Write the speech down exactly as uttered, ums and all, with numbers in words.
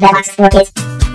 Roblox Pocket.